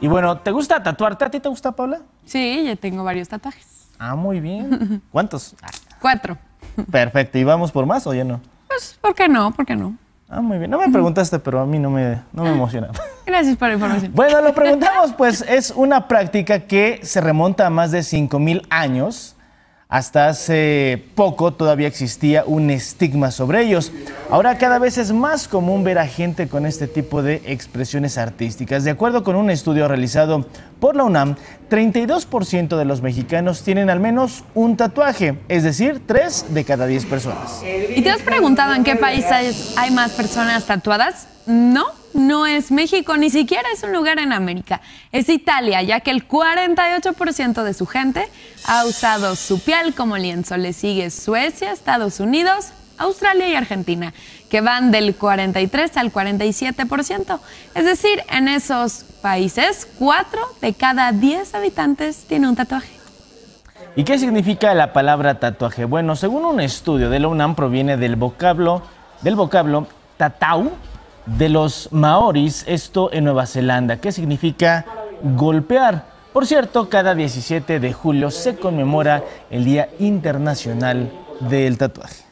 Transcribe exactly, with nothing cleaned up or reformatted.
Y bueno, ¿te gusta tatuarte? ¿A ti te gusta, Paula? Sí, ya tengo varios tatuajes. Ah, muy bien. ¿Cuántos? Cuatro. Perfecto. ¿Y vamos por más o ya no? Pues, ¿por qué no? ¿Por qué no? Ah, muy bien. No me preguntaste, pero a mí no me, no me emociona. Gracias por la información. Bueno, lo preguntamos, pues es una práctica que se remonta a más de cinco mil años. Hasta hace poco todavía existía un estigma sobre ellos. Ahora cada vez es más común ver a gente con este tipo de expresiones artísticas. De acuerdo con un estudio realizado por la UNAM, treinta y dos por ciento de los mexicanos tienen al menos un tatuaje, es decir, tres de cada diez personas. ¿Y te has preguntado en qué países hay más personas tatuadas? No, no es México, ni siquiera es un lugar en América. Es Italia, ya que el cuarenta y ocho por ciento de su gente ha usado su piel como lienzo. Le sigue Suecia, Estados Unidos, Australia y Argentina, que van del cuarenta y tres al cuarenta y siete por ciento. Es decir, en esos países, cuatro de cada diez habitantes tienen un tatuaje. ¿Y qué significa la palabra tatuaje? Bueno, según un estudio de la UNAM, proviene del vocablo, del vocablo tatau, de los maoris, esto en Nueva Zelanda, que significa golpear. Por cierto, cada diecisiete de julio se conmemora el Día Internacional del Tatuaje.